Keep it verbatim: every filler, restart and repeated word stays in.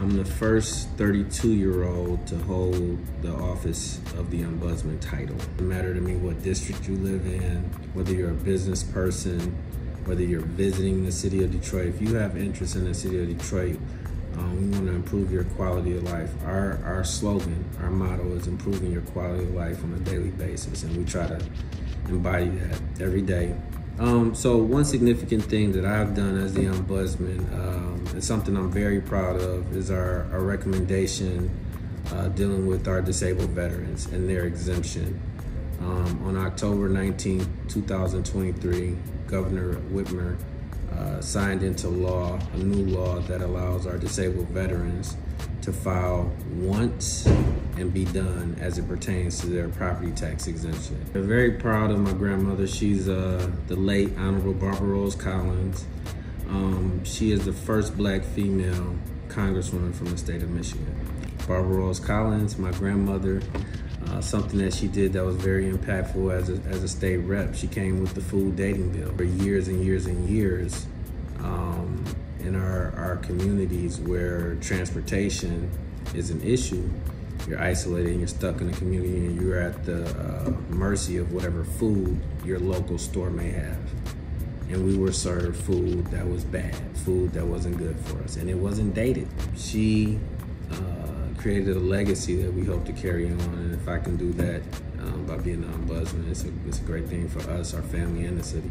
I'm the first thirty-two-year-old to hold the office of the Ombudsman title. It matters to me what district you live in, whether you're a business person, whether you're visiting the City of Detroit. If you have interest in the City of Detroit, um, we want to improve your quality of life. Our, our slogan, our motto is improving your quality of life on a daily basis, and we try to embody that every day. Um, so one significant thing that I've done as the Ombudsman, um, and something I'm very proud of, is our, our recommendation uh, dealing with our disabled veterans and their exemption. Um, on October nineteenth, two thousand twenty-three, Governor Whitmer uh, signed into law a new law that allows our disabled veterans to file once and be done as it pertains to their property tax exemption. I'm very proud of my grandmother. She's uh, the late Honorable Barbara Rose Collins. Um, she is the first black female congresswoman from the state of Michigan. Barbara Rose Collins, my grandmother, uh, something that she did that was very impactful as a, as a state rep. She came with the food dating bill for years and years and years. Um, in our, our communities where transportation is an issue, you're isolated and you're stuck in the community and you're at the uh, mercy of whatever food your local store may have. And we were served food that was bad, food that wasn't good for us, and it wasn't dated. She uh, created a legacy that we hope to carry on, and if I can do that um, by being an Ombudsman, it's a, it's a great thing for us, our family, and the city.